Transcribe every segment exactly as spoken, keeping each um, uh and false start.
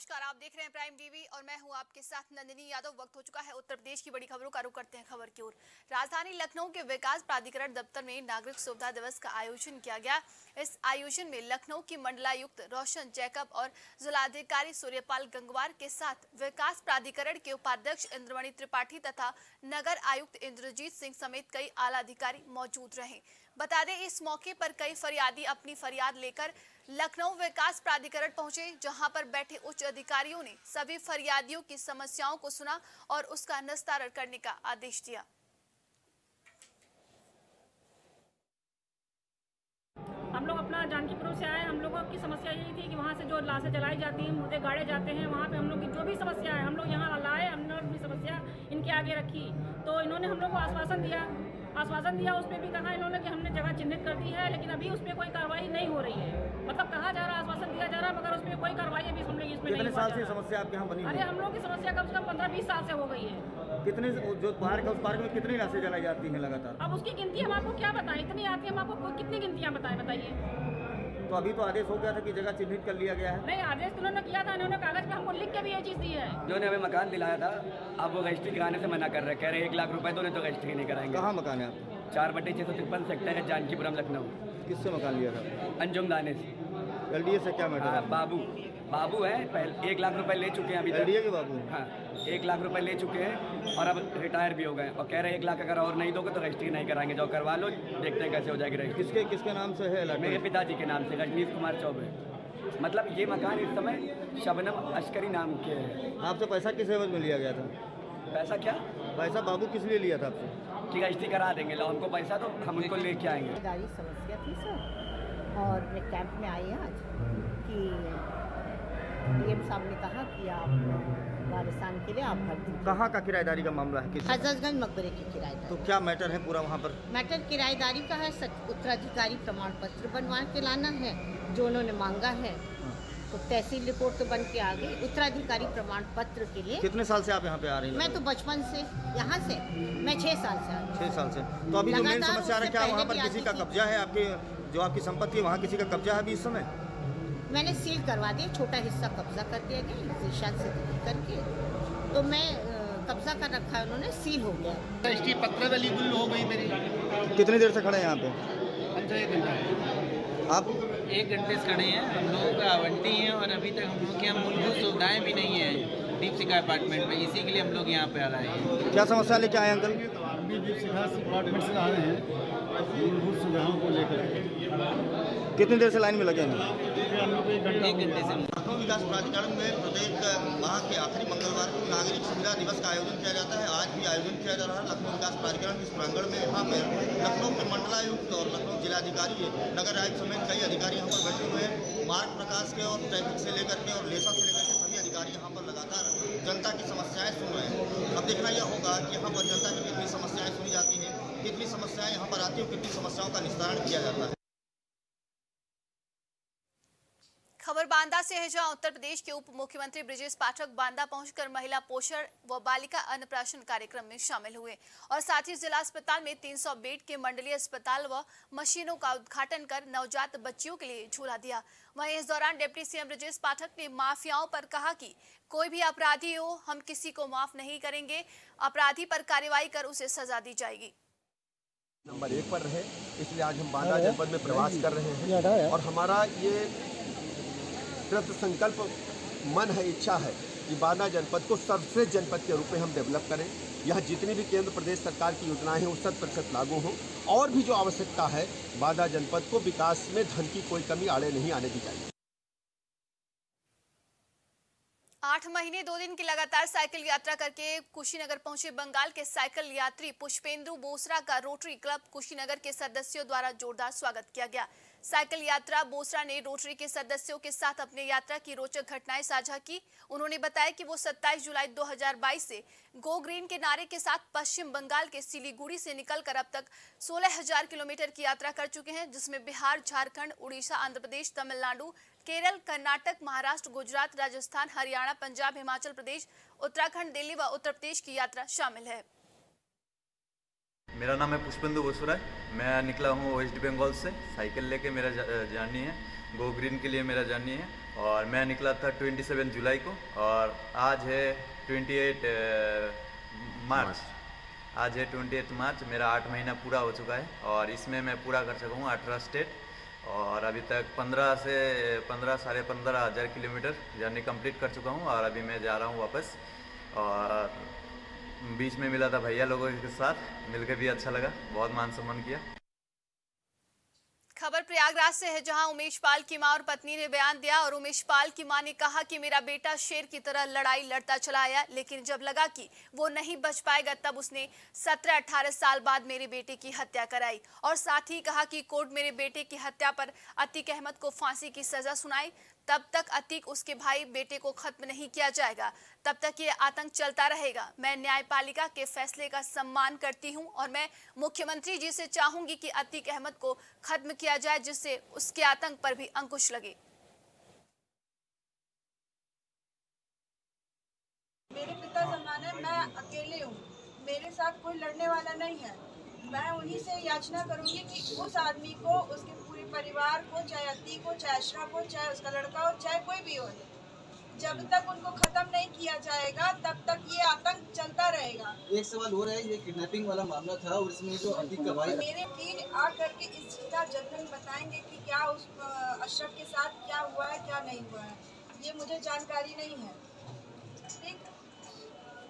नमस्कार, आप देख रहे हैं प्राइम टीवी और मैं हूं आपके साथ नंदिनी यादव। वक्त हो चुका है उत्तर प्रदेश की बड़ी खबरों का, रुख करते हैं खबर की ओर। राजधानी लखनऊ के विकास प्राधिकरण दफ्तर में नागरिक सुविधा दिवस का आयोजन किया गया। इस आयोजन में लखनऊ की मंडलायुक्त रोशन जैकब और जिलाधिकारी सूर्यपाल गंगवार के साथ विकास प्राधिकरण के उपाध्यक्ष इंद्रमणि त्रिपाठी तथा नगर आयुक्त इंद्रजीत सिंह समेत कई आला अधिकारी मौजूद रहे। बता दें, इस मौके पर कई फरियादी अपनी फरियाद लेकर लखनऊ विकास प्राधिकरण पहुंचे, जहां पर बैठे उच्च अधिकारियों ने सभी फरियादियों की समस्याओं को सुना और उसका निस्तारण करने का आदेश दिया। हम लोग अपना जानकीपुर से आए, हम लोगों की समस्या यही थी कि वहाँ से जो लाशें जलाई जाती हैं, मुर्दे गाड़े जाते हैं, वहाँ पे हम लोग की जो भी समस्या है हम लोग यहाँ लाए, हमने अपनी समस्या इनके आगे रखी तो इन्होंने हम लोग को आश्वासन दिया आश्वासन दिया उस पर भी कहा इन्होंने कि हमने जगह चिन्हित कर दी है, लेकिन अभी उस पर कोई कार्रवाई नहीं हो रही है। मतलब कहा जा रहा है, आश्वासन दिया जा रहा है, मगर उस पर कोई कार्रवाई अभी हम लोग इसमें कितने साल से समस्या आपके यहाँ बनी? अरे हम लोग की समस्या कम से कम पंद्रह बीस साल से हो गई है। कितने जो पार्क है उस पार्क में कितनी लाशें जलाई जाती हैं लगातार? अब उसकी गिनती हम आपको क्या बताएं, इतनी आती है, हम आपको कितनी गिनतियाँ बताएं बताइए। तो अभी तो आदेश हो गया था कि जगह चिन्हित कर लिया गया है। नहीं, आदेश उन्होंने किया था, उन्होंने कागज पे हमको लिख के भी ये चीज़ दी है। जिन्होंने हमें मकान दिलाया था आप वो रजिस्ट्री कराने से मना कर रहे, कह रहे एक लाख रुपए दो नहीं तो रजिस्ट्री नहीं कराएंगे। कहाँ मकान है आप? चार बटे छः सौ तिरपन सेक्टर है, जानकीपुरम, लखनऊ। किससे मकान लिया था? अंजुम दाने से। एल डी ए से क्या मैटर? बाबू बाबू है, पहले एक लाख रुपए ले चुके हैं अभी एल डी ए के। बाबू हाँ, एक लाख रुपए ले चुके हैं और अब रिटायर भी हो गए और कह रहे हैं एक लाख अगर और नहीं दोगे तो रजिस्ट्री नहीं कराएंगे, जाओ करवा लो, देखते हैं कैसे हो जाएगी रजिस्ट्री। किसके किसके नाम से है? मेरे पिताजी के नाम से, गजनीश कुमार चौबे। मतलब ये मकान इस समय शबनम अश्करी नाम के है। आपसे पैसा किस एवज में लिया गया था? पैसा क्या? पैसा बाबू किस लिए लिया था आपसे कि रजिस्ट्री करा देंगे, लो हमको पैसा दो, हम उनको लेके आएंगे। समस्या थी सर, और कैंप में आई आज कि डीएम साहब ने कहा कि आप वारिसान के लिए आप भर्ती। कहाँ का किराएदारी का मामला है? हजरतगंज मकबरे की किराएदारी। तो क्या मैटर है पूरा वहाँ पर? मैटर किराएदारी का है, उत्तराधिकारी प्रमाण पत्र बनवा के लाना है जो उन्होंने मांगा है। तो तहसील रिपोर्ट तो बन के आ गई, उत्तराधिकारी प्रमाण पत्र के लिए। कितने साल से आप यहाँ पे आ रही हैं? मैं तो बचपन से यहाँ से, मैं छह साल से आ रही हूँ। छह साल से। तो अभी जो मेन समस्या है क्या वहाँ पर किसी का कब्जा है? आपके जो आपकी संपत्ति है वहाँ किसी का कब्जा है अभी इस समय? मैंने सील करवा दिया, छोटा हिस्सा कब्जा कर दिया गया निशान से करके, तो मैं कब्जा कर रखा है उन्होंने, सील हो गया। रजिस्ट्री पत्र वाली गुल हो गई मेरी। कितनी देर से खड़े हैं यहाँ पे? अच्छा एक घंटा। आप एक घंटे से खड़े हैं, हम लोगों का आवंटी है और अभी तक हम लोग के यहाँ मूलभूत सुविधाएँ भी नहीं है दीप शिखा अपार्टमेंट में, इसी के लिए हम लोग यहाँ पे आ रहे हैं। क्या समस्या लेके आए अंकल? दीप शिखा अपार्टमेंट से आ रहे हैं मूलभूत सुविधाओं को लेकर। कितनी देर से लाइन में लगे हैं? लखनऊ विकास प्राधिकरण में प्रत्येक माह के आखिरी मंगलवार को नागरिक सुविधा दिवस का आयोजन किया जाता है। आज भी आयोजन किया जा रहा है लखनऊ विकास प्राधिकरण के इस प्रांगण में। यहाँ पर लखनऊ के मंडलायुक्त और लखनऊ जिलाधिकारी, नगर आयुक्त समेत कई अधिकारी यहाँ पर बैठे हुए हैं। मार्ग प्रकाश के और ट्रैफिक से लेकर के और लेसा से लेकर के सभी अधिकारी यहाँ पर लगातार जनता की समस्याएँ सुन रहे हैं। अब देखना यह होगा कि यहाँ पर जनता की कितनी समस्याएँ सुनी जाती हैं, कितनी समस्याएँ यहाँ पर आती हैं, कितनी समस्याओं का निस्तारण किया जाता है। खबर बांदा से है, जहां उत्तर प्रदेश के उप मुख्यमंत्री ब्रजेश पाठक बांदा पहुंचकर महिला पोषण व बालिका अन्नप्राशन कार्यक्रम में शामिल हुए और साथ ही जिला अस्पताल में तीन सौ बेड के मंडलीय अस्पताल व मशीनों का उद्घाटन कर नवजात बच्चियों के लिए झूला दिया। वहीं इस दौरान डिप्टी सीएम ब्रजेश पाठक ने माफियाओं पर कहा कि कोई भी अपराधी हो, हम किसी को माफ नहीं करेंगे, अपराधी पर कार्रवाई कर उसे सजा दी जाएगी। नंबर एक पर रहे, इसलिए आज हम बांदा जनपद में प्रवास कर रहे हैं और हमारा ये कृत संकल्प मन है, इच्छा है कि बांदा जनपद को सर्वश्रेष्ठ जनपद के रूप में हम डेवलप करें। यहाँ जितनी भी केंद्र प्रदेश सरकार की योजनाएं हैं वो शत प्रतिशत लागू हों और भी जो आवश्यकता है बांदा जनपद को विकास में धन की कोई कमी आड़े नहीं आने दी जाएगी। आठ महीने दो दिन की लगातार साइकिल यात्रा करके कुशीनगर पहुंचे बंगाल के साइकिल यात्री पुष्पेंद्र बोसरा का रोटरी क्लब कुशीनगर के सदस्यों द्वारा जोरदार स्वागत किया गया। साइकिल यात्रा बोसरा ने रोटरी के सदस्यों के साथ अपने यात्रा की रोचक घटनाएं साझा की। उन्होंने बताया कि वो सत्ताईस जुलाई दो हज़ार बाईस से गो ग्रीन के नारे के साथ पश्चिम बंगाल के सिलीगुड़ी से निकलकर अब तक सोलह हजार किलोमीटर की यात्रा कर चुके हैं, जिसमें बिहार, झारखंड, उड़ीसा, आंध्र प्रदेश, तमिलनाडु, केरल, कर्नाटक, महाराष्ट्र, गुजरात, राजस्थान, हरियाणा, पंजाब, हिमाचल प्रदेश, उत्तराखंड, दिल्ली व उत्तर प्रदेश की यात्रा शामिल है। मेरा नाम है पुष्पेंद्र बोसरा, मैं निकला हूँ वेस्ट बंगाल से साइकिल लेके। मेरा जर्नी है गो ग्रीन के लिए, मेरा जर्नी है। और मैं निकला था सत्ताईस जुलाई को और आज है अट्ठाईस मार्च। आज है अट्ठाईस मार्च, मेरा आठ महीना पूरा हो चुका है और इसमें मैं पूरा कर चुका हूँ अठारह स्टेट। और अभी तक पंद्रह से पंद्रह साढ़े पंद्रह हज़ार किलोमीटर जर्नी कंप्लीट कर चुका हूँ और अभी मैं जा रहा हूँ वापस। और बीच में मिला था भैया लोगों के साथ, मिलकर भी अच्छा लगा, बहुत मान सम्मान किया। खबर प्रयागराज से है जहां उमेश पाल की मां और पत्नी ने बयान दिया और उमेश पाल की मां ने कहा कि मेरा बेटा शेर की तरह लड़ाई लड़ता चला आया, लेकिन जब लगा कि वो नहीं बच पाएगा तब उसने सत्रह अठारह साल बाद मेरे बेटे की हत्या कराई। और साथ ही कहा कि कोर्ट मेरे बेटे की हत्या पर अतीक अहमद को फांसी की सजा सुनाई, तब तक अतीक उसके भाई बेटे को खत्म नहीं किया जाएगा, तब तक ये आतंक चलता रहेगा। मैं न्यायपालिका के फैसले का सम्मान करती हूं और मैं मुख्यमंत्री जी से चाहूंगी कि अतीक अहमद को खत्म किया जाए जिससे उसके आतंक पर भी अंकुश लगे। मेरे पिता जमाने मैं अकेले हूं, मेरे साथ कोई लड़ने वाला नहीं है। मैं उन्हीं से याचना करूंगी कि उस आदमी को, उसके पूरे परिवार को, चाहे अतीक हो, चाहे अशरफ हो, चाहे उसका लड़का हो, चाहे कोई भी हो, जब तक उनको खत्म नहीं किया जाएगा तब तक ये आतंक चलता रहेगा। एक सवाल हो रहा है, ये किडनैपिंग वाला मामला था और इसमें तो अतीक का भाई, मेरे वकील आकर के इस चीज का जजमेंट बताएंगे कि क्या उस अशरफ के साथ क्या हुआ है, क्या नहीं हुआ है, ये मुझे जानकारी नहीं है।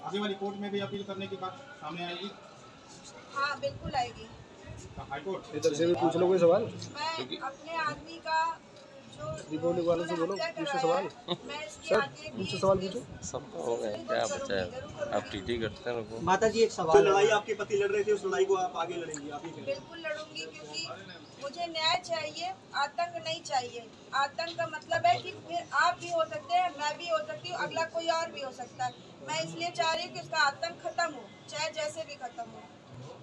आगे वाली कोर्ट में भी अपील करने की बात सामने आएगी। हाँ बिल्कुल आएगी। पूछ लो कोई सवाल। मैं अपने आदमी का जो वालों से बोलो सवाल सर, सवाल पूछो। सबका हो गया, क्या बचा आप टीटी करते हैं। माता जी एक सवाल, लड़ाई आपके पति लड़ रहे थे, उस लड़ाई को आप आगे लड़ेंगी? आप बिल्कुल लड़ूंगी क्योंकि मुझे न्याय चाहिए, आतंक नहीं चाहिए। आतंक का मतलब है कि फिर आप भी हो सकते हैं, मैं भी हो सकती हूँ, अगला कोई और भी हो सकता है। मैं इसलिए चाह रही हूँ कि उसका आतंक खत्म हो, चाहे जैसे भी खत्म हो।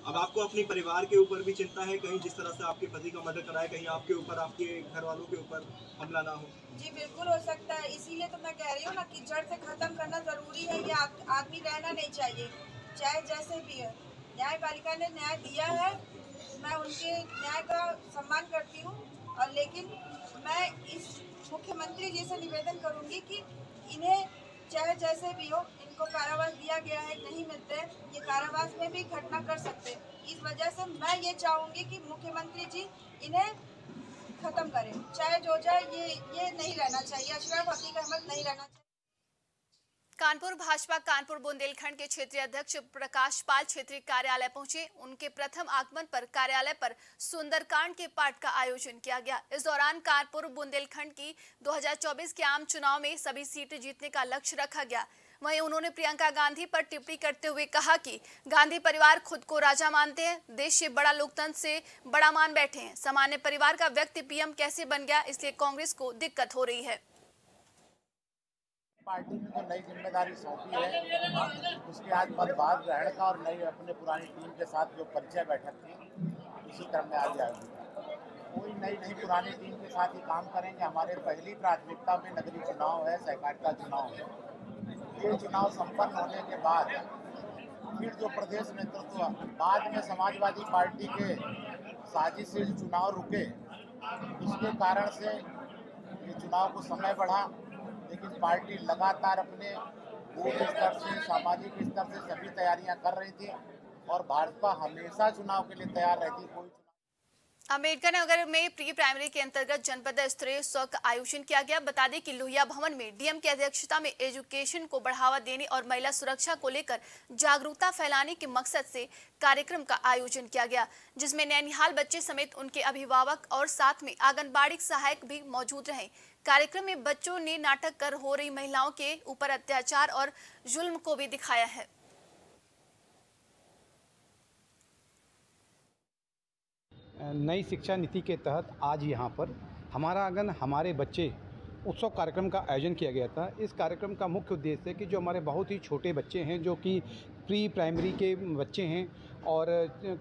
अब आपको अपने परिवार के ऊपर भी चिंता है, कहीं जिस तरह से आपके पति का मर्डर कराया कहीं आपके ऊपर, आपके घर वालों के ऊपर हमला ना हो? जी बिल्कुल हो सकता है, इसीलिए तो मैं कह रही हूँ ना कि जड़ से खत्म करना जरूरी है। ये आदमी रहना नहीं चाहिए, चाहे जैसे भी है। न्यायपालिका ने न्याय दिया है, मैं उनके न्याय का सम्मान करती हूँ, और लेकिन मैं इस मुख्यमंत्री जी से निवेदन करूँगी कि इन्हें चाहे जैसे भी हो, इनको कारावास दिया गया है, नहीं मिलते ये कारावास में भी घटना कर सकते। इस वजह से मैं ये चाहूँगी कि मुख्यमंत्री जी इन्हें खत्म करें, चाहे जो जाए, ये ये नहीं रहना चाहिए, अशरफ अतीक अहमद नहीं रहना चाहिए। कानपुर भाजपा कानपुर बुंदेलखंड के क्षेत्रीय अध्यक्ष प्रकाश पाल क्षेत्रीय कार्यालय पहुंचे। उनके प्रथम आगमन पर कार्यालय पर सुंदरकांड के पाठ का आयोजन किया गया। इस दौरान कानपुर बुंदेलखंड की दो हज़ार चौबीस के आम चुनाव में सभी सीटें जीतने का लक्ष्य रखा गया। वहीं उन्होंने प्रियंका गांधी पर टिप्पणी करते हुए कहा कि गांधी परिवार खुद को राजा मानते हैं, देश के बड़ा लोकतंत्र से बड़ा मान बैठे हैं। सामान्य परिवार का व्यक्ति पीएम कैसे बन गया, इसलिए कांग्रेस को दिक्कत हो रही है। पार्टी ने तो नई जिम्मेदारी सौंपी है, उसके आज मतदान ग्रहण का और नई अपने पुरानी टीम के साथ जो परिचय बैठक थी उसी क्रम में आज आएगी। कोई नई नहीं, पुरानी टीम के साथ ही काम करेंगे। हमारे पहली प्राथमिकता में नगरीय चुनाव है, सहकारिता चुनाव है। ये चुनाव संपन्न होने के बाद फिर जो प्रदेश नेतृत्व बाद में समाजवादी पार्टी के साजिश से चुनाव रुके, उसके कारण से ये चुनाव को समय बढ़ा, लेकिन पार्टी लगातार अपने बूथ स्तर से, सामाजिक स्तर से सभी तैयारियां कर रही थी और भाजपा हमेशा चुनाव के लिए तैयार रहती। कोई अम्बेडकर नगर में प्री प्राइमरी के अंतर्गत जनपद स्तरीय सौ का आयोजन किया गया। बता दें कि लोहिया भवन में डीएम की अध्यक्षता में एजुकेशन को बढ़ावा देने और महिला सुरक्षा को लेकर जागरूकता फैलाने के मकसद से कार्यक्रम का आयोजन किया गया, जिसमें नैनिहाल बच्चे समेत उनके अभिभावक और साथ में आंगनबाड़ी सहायक भी मौजूद रहे। कार्यक्रम में बच्चों ने नाटक कर हो रही महिलाओं के ऊपर अत्याचार और जुल्म को भी दिखाया है। नई शिक्षा नीति के तहत आज यहाँ पर हमारा आंगन हमारे बच्चे उत्सव कार्यक्रम का आयोजन किया गया था। इस कार्यक्रम का मुख्य उद्देश्य है कि जो हमारे बहुत ही छोटे बच्चे हैं, जो कि प्री प्राइमरी के बच्चे हैं और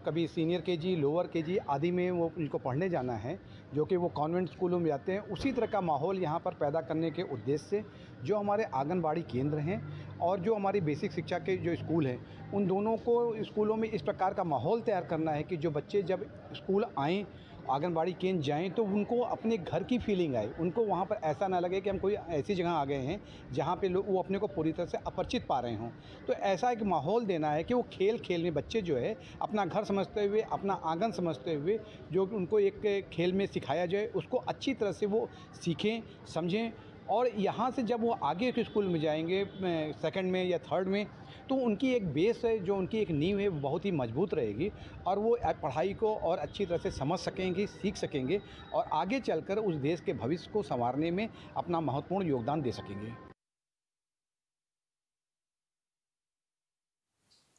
कभी सीनियर केजी, लोअर केजी आदि में वो उनको पढ़ने जाना है, जो कि वो कॉन्वेंट स्कूलों में जाते हैं, उसी तरह का माहौल यहाँ पर पैदा करने के उद्देश्य से जो हमारे आंगनबाड़ी केंद्र हैं और जो हमारी बेसिक शिक्षा के जो स्कूल हैं, उन दोनों को स्कूलों में इस प्रकार का माहौल तैयार करना है कि जो बच्चे जब स्कूल आएँ, आंगनबाड़ी केंद्र जाएं, तो उनको अपने घर की फीलिंग आए, उनको वहाँ पर ऐसा ना लगे कि हम कोई ऐसी जगह आ गए हैं जहाँ पे लोग वो अपने को पूरी तरह से अपरिचित पा रहे हों। तो ऐसा एक माहौल देना है कि वो खेल खेल में बच्चे जो है अपना घर समझते हुए, अपना आंगन समझते हुए जो उनको एक खेल में सिखाया जाए, उसको अच्छी तरह से वो सीखें, समझें और यहाँ से जब वो आगे के स्कूल में जाएंगे, सेकंड में या थर्ड में, तो उनकी एक बेस है, जो उनकी एक नींव है, बहुत ही मजबूत रहेगी और वो पढ़ाई को और अच्छी तरह से समझ सकेंगे, सीख सकेंगे और आगे चलकर उस देश के भविष्य को संवारने में अपना महत्वपूर्ण योगदान दे सकेंगे।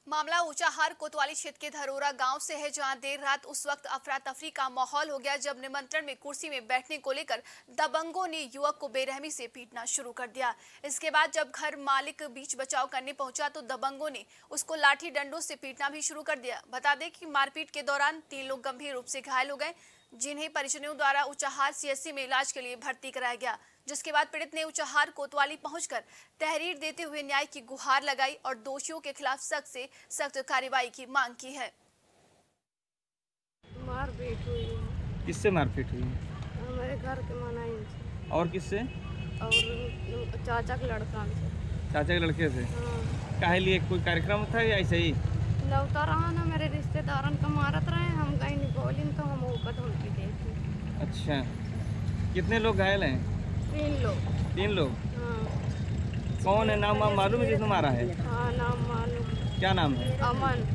मामला ऊंचाहार कोतवाली क्षेत्र के धरोरा गांव से है, जहां देर रात उस वक्त अफरा तफरी का माहौल हो गया जब निमंत्रण में कुर्सी में बैठने को लेकर दबंगों ने युवक को बेरहमी से पीटना शुरू कर दिया। इसके बाद जब घर मालिक बीच बचाव करने पहुंचा तो दबंगों ने उसको लाठी डंडों से पीटना भी शुरू कर दिया। बता दें कि मारपीट के दौरान तीन लोग गंभीर रूप से घायल हो गए, जिन्हें परिजनों द्वारा ऊंचाहार सीएचसी में इलाज के लिए भर्ती कराया गया, जिसके बाद पीड़ित ने ऊंचाहार कोतवाली पहुंचकर तहरीर देते हुए न्याय की गुहार लगाई और दोषियों के खिलाफ सख्त से सख्त कार्रवाई की मांग की है। मारपीट हुई। किससे मारपीट हुई? हमारे घर के मनाई से। और किससे? और चाचा के लड़का से। चाचा के लड़के से? हाँ। काहे लिए, कोई कार्यक्रम था या ऐसे ही? लौटा रहा ना, मेरे रिश्तेदारन का मारत रहे, हम गए निकोलिन तो हम ऊपर धमकी दी थी। अच्छा, कितने लोग घायल हैं? तीन लोग। तीन लोग? हाँ। कौन है? नाम मालूम है जिसने मारा है? हाँ, नाम मालूम। क्या नाम है? अमन।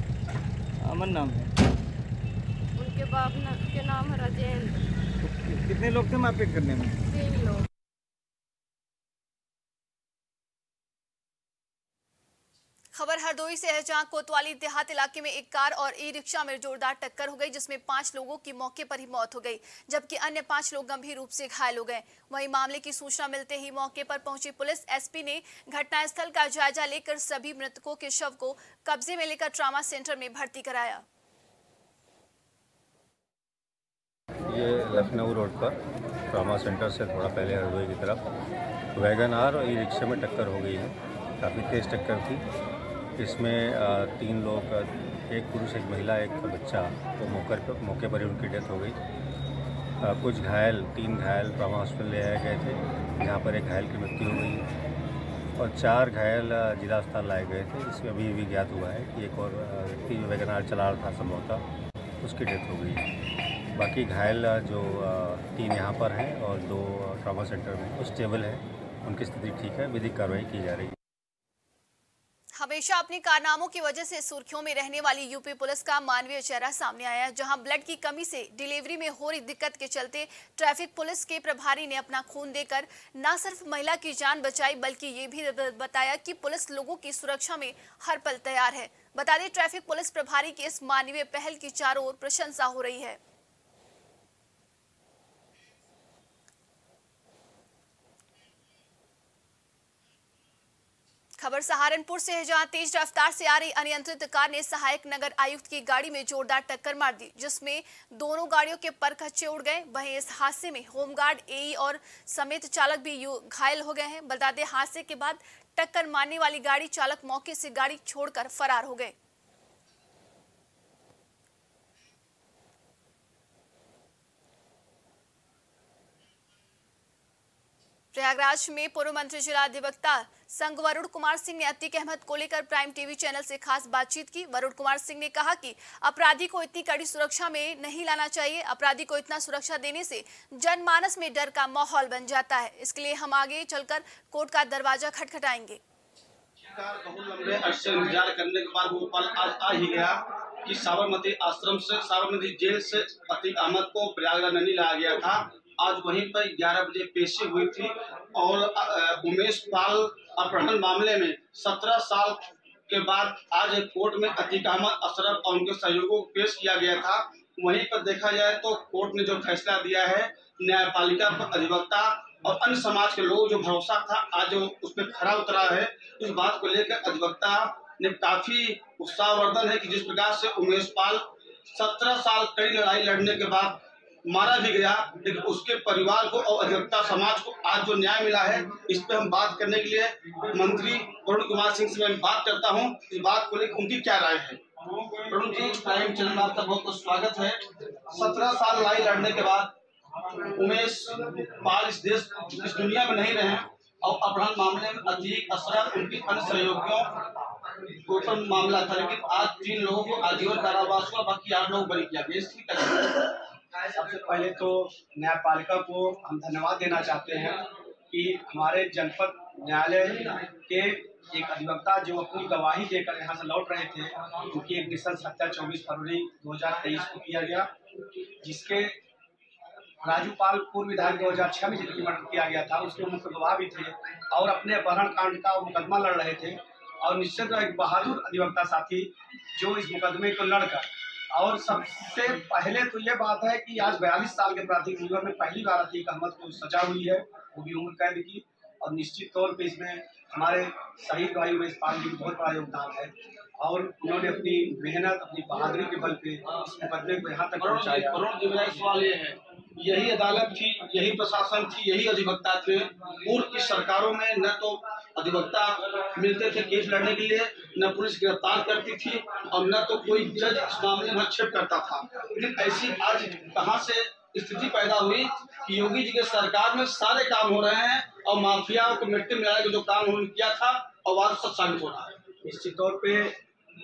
अमन नाम है। उनके बाप ना, के नाम है राजेंद्र। तो कितने लोग थे मारपीट करने में? तीन लोग। खबर हरदोई से है, जहां कोतवाली देहात इलाके में एक कार और ई रिक्शा में जोरदार टक्कर हो गई, जिसमें पांच लोगों की मौके पर ही मौत हो गई जबकि अन्य पांच लोग गंभीर रूप से घायल हो गए। वहीं मामले की सूचना मिलते ही मौके पर पहुंची पुलिस एसपी ने घटनास्थल का जायजा लेकर सभी मृतकों के शव को कब्जे में लेकर ट्रामा सेंटर में भर्ती कराया। ये लखनऊ रोड पर ट्रामा सेंटर से थोड़ा पहले हरदोई की तरफ वैगन आर और ई रिक्शा में टक्कर हो गई है। काफ़ी तेज टक्कर थी, इसमें तीन लोग, एक पुरुष, एक महिला, एक बच्चा को मौके पर मौके पर ही उनकी डेथ हो गई। कुछ घायल, तीन घायल ट्रामा हॉस्पिटल ले आए गए थे, जहाँ पर एक घायल की मृत्यु हो गई और चार घायल जिला अस्पताल लाए गए थे। इसमें अभी भी ज्ञात हुआ है कि एक और व्यक्ति जो वैगन आर चला रहा था संभवतः, उसकी डेथ हो गई। बाकी घायल जो तीन यहाँ पर हैं और दो ट्रामा सेंटर में, वो स्टेबल है, उनकी स्थिति ठीक है, विधिक कार्रवाई की जा रही है। हमेशा अपने कारनामों की वजह से सुर्खियों में रहने वाली यूपी पुलिस का मानवीय चेहरा सामने आया, जहां ब्लड की कमी से डिलीवरी में हो रही दिक्कत के चलते ट्रैफिक पुलिस के प्रभारी ने अपना खून देकर न सिर्फ महिला की जान बचाई बल्कि ये भी बताया कि पुलिस लोगों की सुरक्षा में हर पल तैयार है। बता दें, ट्रैफिक पुलिस प्रभारी की इस मानवीय पहल की चारों ओर प्रशंसा हो रही है। खबर सहारनपुर से है, जहां तेज रफ्तार से आ रही अनियंत्रित कार ने सहायक नगर आयुक्त की गाड़ी में जोरदार टक्कर मार दी, जिसमें दोनों गाड़ियों के परखच्चे उड़ गए। वहीं इस हादसे में होमगार्ड, एई और समेत चालक भी घायल हो गए हैं। बता दें, हादसे के बाद टक्कर मारने वाली गाड़ी चालक मौके से गाड़ी छोड़कर फरार हो गए। प्रयागराज में पूर्व मंत्री जिला अधिवक्ता संघ वरुण कुमार सिंह ने अतीक अहमद को लेकर प्राइम टीवी चैनल से खास बातचीत की। वरुण कुमार सिंह ने कहा कि अपराधी को इतनी कड़ी सुरक्षा में नहीं लाना चाहिए, अपराधी को इतना सुरक्षा देने से जनमानस में डर का माहौल बन जाता है, इसके लिए हम आगे चलकर कोर्ट का दरवाजा खटखटाएंगे। बहुत लंबे अरसे इंतजार करने के बाद वो पल आज आ ही गया कि साबरमती आश्रम से, साबरमती जेल से अतीक अहमद को प्रयागराज नहीं लाया गया था। आज वहीं पर ग्यारह बजे पेशी हुई थी और उमेश पाल अपहरण मामले में सत्रह साल के बाद आज एक कोर्ट में अतीक अहमद, अशरफ और उनके सहयोगियों को पेश किया गया था। वहीं पर देखा जाए तो कोर्ट ने जो फैसला दिया है, न्यायपालिका पर अधिवक्ता और अन्य समाज के लोग जो भरोसा था आज उस पर खरा उतरा है, इस बात को लेकर अधिवक्ता ने काफी उत्साहवर्धन है कि जिस प्रकार से उमेश पाल सत्रह साल कड़ी लड़ाई लड़ने के बाद मारा भी गया, लेकिन उसके परिवार को और अधिवक्ता समाज को आज जो न्याय मिला है, इस पर हम बात करने के लिए मंत्री वरुण कुमार सिंह से मैं बात करता हूं, इस बात को लेकर उनकी क्या राय है। वरुण जी, प्राइम चैनल में आपका बहुत बहुत स्वागत है। सत्रह साल लड़ाई लड़ने के बाद उमेश पाल इस देश इस दुनिया में नहीं रहे और अपहरण मामले में अतीक अशरफ उनके अन्य सहयोगियों गोपन मामला था, लेकिन आज तीन लोगों को आजीवन कारावास हुआ, बाकी आठ लोग बरी किया गया। सबसे पहले तो न्यायपालिका को हम धन्यवाद देना चाहते हैं कि हमारे जनपद न्यायालय के एक अधिवक्ता जो अपनी गवाही देकर यहाँ से लौट रहे थे, उनकी एक निशंस हत्या चौबीस फरवरी दो हजार तेईस को किया गया, जिसके राजू पाल पूर्व विधायक दो हजार छह में जिनकी मर्डर किया गया था, उसके मुख्य गवाह भी थे और अपने अपहरण कांड का मुकदमा लड़ रहे थे। और निश्चित एक बहादुर अधिवक्ता साथी जो इस मुकदमे को लड़कर, और सबसे पहले तो ये बात है कि आज बयालीस साल के प्राथमिक जीवन में पहली बार अतीक अहमद को सजा हुई है, वो भी उम्र कैद की, और निश्चित तौर पे इसमें हमारे शहीद भाई उमेश पाल जी का बहुत बड़ा योगदान है और उन्होंने अपनी मेहनत अपनी बहादुरी के बल पे इस मुकदमे को यहाँ तक पहुँचाया। मेरा सवाल ये है, यही अदालत थी, यही प्रशासन थी, यही अधिवक्ता थे, पूर्व की सरकारों में न तो अधिवक्ता मिलते थे केस लड़ने के लिए, न पुलिस गिरफ्तार करती थी और न तो कोई जज इस मामले में हस्तक्षेप करता था, लेकिन ऐसी आज कहां से स्थिति पैदा हुई कि योगी जी के सरकार में सारे काम हो रहे हैं और माफियाओं को मिट्टी में मिलाने का जो काम उन्होंने किया था और वह सब साबित हो रहा है। निश्चित तौर पर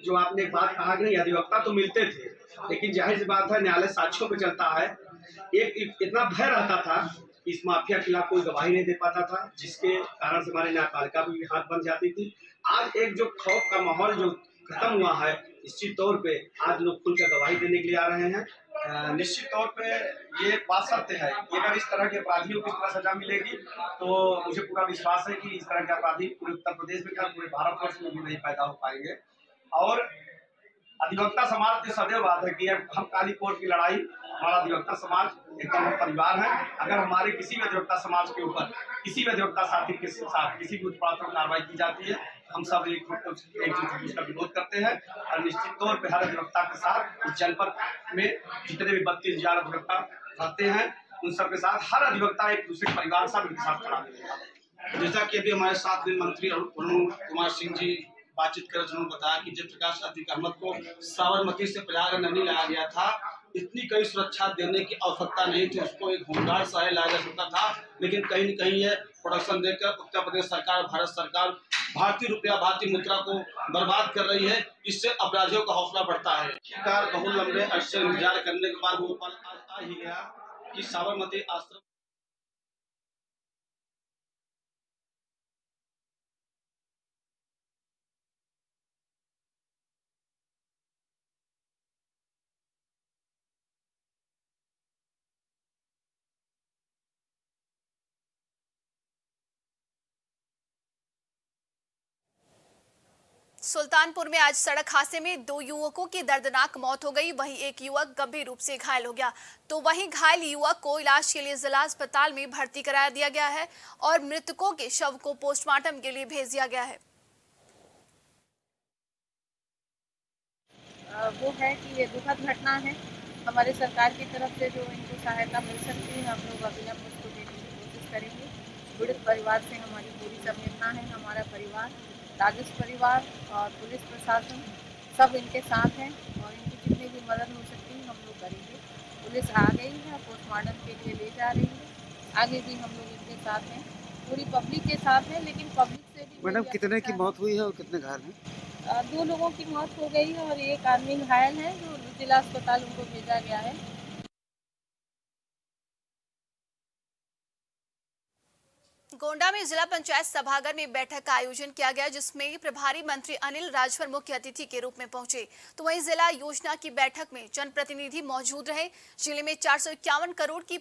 जो आपने एक बात कहा कि नहीं, अधिवक्ता तो मिलते थे, लेकिन जाहिर सी बात है न्यायालय साक्ष्यों पर चलता है। एक इतना भय रहता था कि इस माफिया के खिलाफ कोई गवाही नहीं दे पाता था, जिसके कारण से हमारे न्यायपालिका भी हाथ बन जाती थी। आज एक जो खौफ का माहौल जो खत्म हुआ है, निश्चित तौर पे आज लोग खुलकर गवाही देने के लिए आ रहे हैं। निश्चित तौर पे ये बात सत्य है कि अगर इस तरह के अपराधियों को इस तरह सजा मिलेगी तो मुझे पूरा विश्वास है कि इस तरह के अपराधी पूरे उत्तर प्रदेश में क्या पूरे भारतवर्ष में भी नहीं पैदा हो पाएंगे। और अधिवक्ता समाज की सदैव बात है कि हम काली कोर्ट की लड़ाई, हमारा अधिवक्ता समाज एकदम परिवार है। अगर हमारे किसी भी अधिवक्ता समाज के ऊपर किसी भी अधिवक्ता साथी के साथ किसी भी उत्पीड़नात्मक कार्रवाई की जाती है, हम सब एकजुट एकजुट उसका विरोध करते हैं। और निश्चित तौर पर हर अधिवक्ता के साथ इस जनपद में जितने भी बत्तीस हजार अधिवक्ता रहते हैं, उन सबके साथ हर अधिवक्ता एक दूसरे परिवार के साथ उनके साथ खड़ा है। जैसा कि अभी हमारे साथ में मंत्री अरुण कुमार सिंह जी बातचीत कर उन्होंने बताया कि जब प्रकाश अतीक अहमद को साबरमती से प्रयागराज नहीं लाया गया था, इतनी कड़ी सुरक्षा देने की आवश्यकता नहीं थी, उसको एक होमगार्ड सहाय लाया जा सकता था, लेकिन कहीं न कहीं ये प्रोडक्शन देकर उत्तर प्रदेश सरकार, भारत सरकार भारतीय रुपया भारतीय मुद्रा को बर्बाद कर रही है। इससे अपराधियों का हौसला बढ़ता है। सरकार बहुत लंबे अरसे इंतजार करने के बाद वो पल आज आ ही गया कि साबरमती आश्रम सुल्तानपुर में आज सड़क हादसे में दो युवकों की दर्दनाक मौत हो गई, वहीं एक युवक गंभीर रूप से घायल हो गया, तो वहीं घायल युवक को इलाज के लिए जिला अस्पताल में भर्ती कराया दिया गया है और मृतकों के शव को पोस्टमार्टम के लिए भेज दिया गया है। वो है कि ये दुखद घटना है, हमारे सरकार की तरफ से जो इनको सहायता मिल सकती है हम लोग अभियान उसको देने की कोशिश करेंगे। पीड़ित परिवार से हमारी पूरी संवेदना है, हमारा परिवार राजेश परिवार और पुलिस प्रशासन सब इनके साथ हैं और इनकी जितनी भी मदद हो सकती है हम लोग करेंगे। पुलिस आ गई है, पोस्टमार्टम के लिए ले जा रही है, आगे भी हम लोग इनके साथ हैं, पूरी पब्लिक के साथ हैं। लेकिन पब्लिक से भी मैडम कितने की मौत हुई है और कितने घायल हैं? दो लोगों की मौत हो गई है और एक आदमी घायल है जो जिला अस्पताल उनको भेजा गया है। गोंडा में जिला पंचायत सभागार में बैठक का आयोजन किया गया, जिसमें प्रभारी मंत्री अनिल राजभर मुख्य अतिथि के रूप में पहुंचे, तो वहीं जिला योजना की बैठक में जनप्रतिनिधि मौजूद रहे। जिले में चार सौ इक्यावन करोड़ की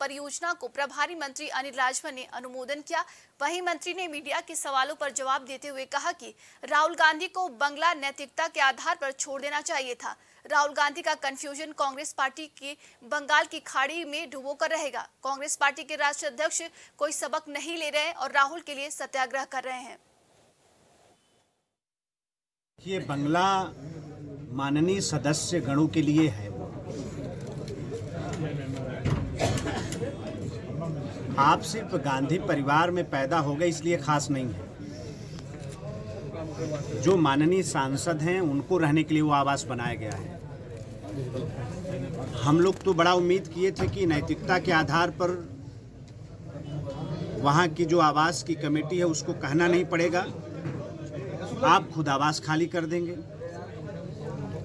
परियोजना को प्रभारी मंत्री अनिल राजभर ने अनुमोदन किया। वहीं मंत्री ने मीडिया के सवालों पर जवाब देते हुए कहा कि राहुल गांधी को बंगला नैतिकता के आधार पर छोड़ देना चाहिए था। राहुल गांधी का कन्फ्यूजन कांग्रेस पार्टी के बंगाल की खाड़ी में डुबोकर रहेगा। कांग्रेस पार्टी के राष्ट्रीय अध्यक्ष कोई सबक नहीं ले रहे हैं और राहुल के लिए सत्याग्रह कर रहे हैं। ये बंगला माननीय सदस्य गणों के लिए है। आप सिर्फ गांधी परिवार में पैदा हो गए इसलिए खास नहीं है। जो माननीय सांसद हैं उनको रहने के लिए वो आवास बनाया गया है। हम लोग तो बड़ा उम्मीद किए थे कि नैतिकता के आधार पर वहाँ की जो आवास की कमेटी है उसको कहना नहीं पड़ेगा, आप खुद आवास खाली कर देंगे।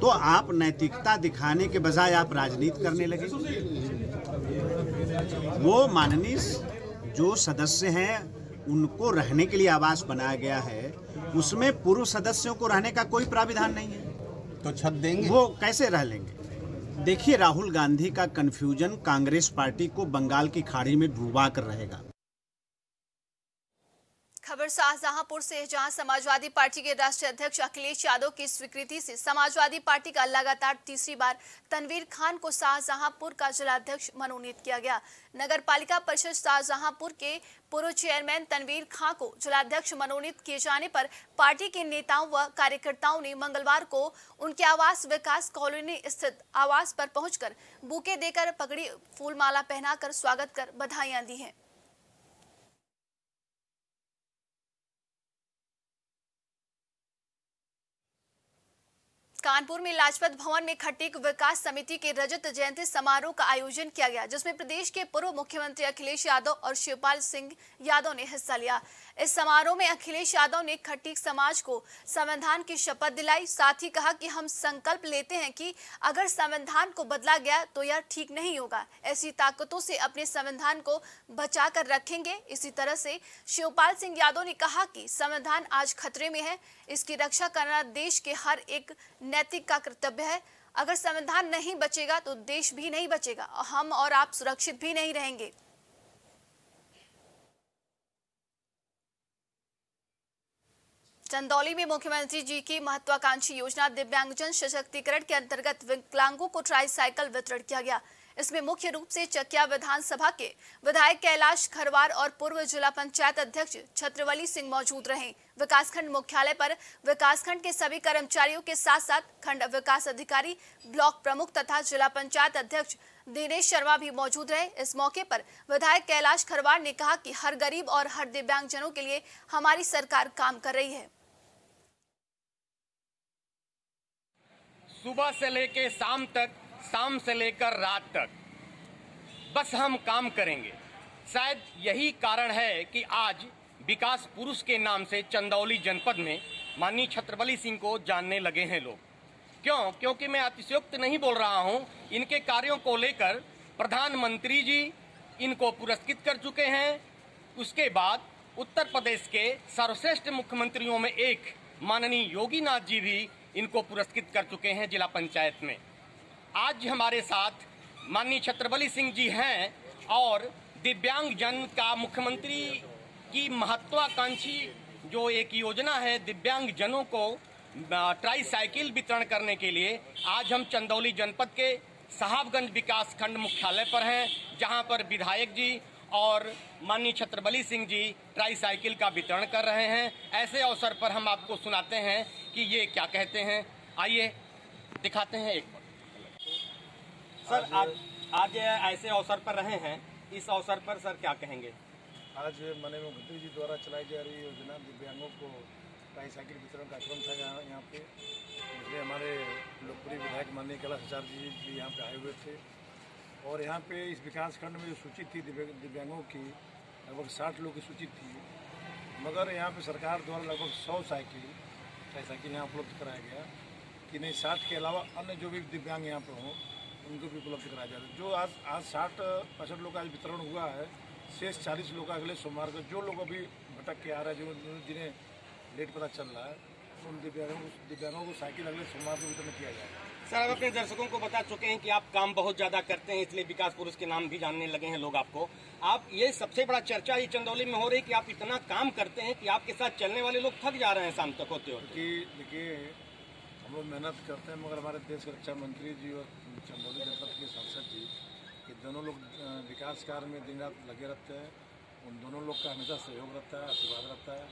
तो आप नैतिकता दिखाने के बजाय आप राजनीति करने लगे। वो माननीय जो सदस्य हैं उनको रहने के लिए आवास बनाया गया है, उसमें पूर्व सदस्यों को रहने का कोई प्राविधान नहीं है। तो छत देंगे, वो कैसे रह लेंगे? देखिए, राहुल गांधी का कन्फ्यूजन कांग्रेस पार्टी को बंगाल की खाड़ी में डूबा कर रहेगा। खबर शाहजहांपुर से, जहां समाजवादी पार्टी के राष्ट्रीय अध्यक्ष अखिलेश यादव की स्वीकृति से समाजवादी पार्टी का लगातार तीसरी बार तनवीर खान को शाहजहांपुर का जिलाध्यक्ष मनोनीत किया गया। नगर पालिका परिषद शाहजहांपुर के पूर्व चेयरमैन तनवीर खान को जिलाध्यक्ष मनोनीत किए जाने पर पार्टी के नेताओं व कार्यकर्ताओं ने मंगलवार को उनके आवास विकास कॉलोनी स्थित आवास पर पहुंचकर बुके देकर, पगड़ी, फूलमाला पहनाकर स्वागत कर बधाइयां दी है। कानपुर में लाजपत भवन में खटीक विकास समिति के रजत जयंती समारोह का आयोजन किया गया, जिसमें प्रदेश के पूर्व मुख्यमंत्री अखिलेश यादव और शिवपाल सिंह यादव ने हिस्सा लिया। इस समारोह में अखिलेश यादव ने खटीक समाज को संविधान की शपथ दिलाई। साथ ही कहा कि हम संकल्प लेते हैं कि अगर संविधान को बदला गया तो यह ठीक नहीं होगा। ऐसी ताकतों से अपने संविधान को बचा कर रखेंगे। इसी तरह से शिवपाल सिंह यादव ने कहा कि संविधान आज खतरे में है, इसकी रक्षा करना देश के हर एक नैतिक का कर्तव्य है। अगर संविधान नहीं बचेगा तो देश भी नहीं बचेगा और हम और आप सुरक्षित भी नहीं रहेंगे। चंदौली में मुख्यमंत्री जी की महत्वाकांक्षी योजना दिव्यांगजन सशक्तिकरण के अंतर्गत विकलांगों को ट्राई साइकिल वितरण किया गया। इसमें मुख्य रूप से चकिया विधानसभा के विधायक कैलाश खरवार और पूर्व जिला पंचायत अध्यक्ष छत्रबली सिंह मौजूद रहे। विकासखंड मुख्यालय पर विकासखंड के सभी कर्मचारियों के साथ साथ खंड विकास अधिकारी, ब्लॉक प्रमुख तथा जिला पंचायत अध्यक्ष दिनेश शर्मा भी मौजूद रहे। इस मौके पर विधायक कैलाश खरवार ने कहा कि हर गरीब और हर दिव्यांगजनों के लिए हमारी सरकार काम कर रही है। सुबह से लेकर शाम तक, शाम से लेकर रात तक बस हम काम करेंगे। शायद यही कारण है कि आज विकास पुरुष के नाम से चंदौली जनपद में माननीय छत्रबली सिंह को जानने लगे हैं लोग। क्यों? क्योंकि मैं अतिशयोक्त नहीं बोल रहा हूं। इनके कार्यों को लेकर प्रधानमंत्री जी इनको पुरस्कृत कर चुके हैं। उसके बाद उत्तर प्रदेश के सर्वश्रेष्ठ मुख्यमंत्रियों में एक माननीय योगीनाथ जी भी इनको पुरस्कृत कर चुके हैं जिला पंचायत में। आज हमारे साथ माननीय छत्रबली सिंह जी हैं और दिव्यांगजन का मुख्यमंत्री की महत्वाकांक्षी जो एक योजना है दिव्यांगजनों को ट्राई साइकिल वितरण करने के लिए आज हम चंदौली जनपद के साहबगंज विकास खंड मुख्यालय पर हैं, जहां पर विधायक जी और माननीय छत्रबली सिंह जी ट्राई साइकिल का वितरण कर रहे हैं। ऐसे अवसर पर हम आपको सुनाते हैं कि ये क्या कहते हैं, आइए दिखाते हैं। एक सर, आज आज ऐसे अवसर पर रहे हैं, इस अवसर पर सर क्या कहेंगे? आज माननीय मुख्यमंत्री जी द्वारा चलाई जा रही योजना दिव्यांगों को ट्राई साइकिल वितरण कार्यक्रम था यहाँ पे। इसलिए हमारे लोकप्रिय विधायक माननीय कैलाश खरवार जी भी यहाँ पे आए हुए थे और यहाँ पे इस विकास खंड में जो सूची थी दिव्यांगों की, लगभग साठ लोग की सूची थी, मगर यहाँ पर सरकार द्वारा लगभग सौ साइकिल ट्राई साइकिल यहाँ उपलब्ध कराया गया कि नहीं। साठ के अलावा अन्य जो भी दिव्यांग यहाँ पर हों उनको भी उपलब्ध कराया जा रहा है। जो आज आज साठ पैंसठ लोग का आज वितरण हुआ है, शेष चालीस लोग का अगले सोमवार को, जो लोग अभी भटक के आ रहे हैं, जो जिन्हें लेट पता चल रहा है, तो उन दिव्यांगों को दिव्यांगों को साइकिल अगले सोमवार को वितरण किया जाएगा। सर, आप अपने दर्शकों को बता चुके हैं कि आप काम बहुत ज़्यादा करते हैं, इसलिए विकास पुरुष के नाम भी जानने लगे हैं लोग आपको। आप ये सबसे बड़ा चर्चा ये चंदौली में हो रही है कि आप इतना काम करते हैं कि आपके साथ चलने वाले लोग थक जा रहे हैं शाम तक होते होते। देखिए, हम लोग मेहनत करते हैं, मगर हमारे देश के रक्षा मंत्री जी और चंदौली जनपद के सांसद जी ये दोनों लोग विकास कार्य में दिन रात लगे रहते हैं। उन दोनों लोग का हमेशा सहयोग रहता है, आशीर्वाद रहता है।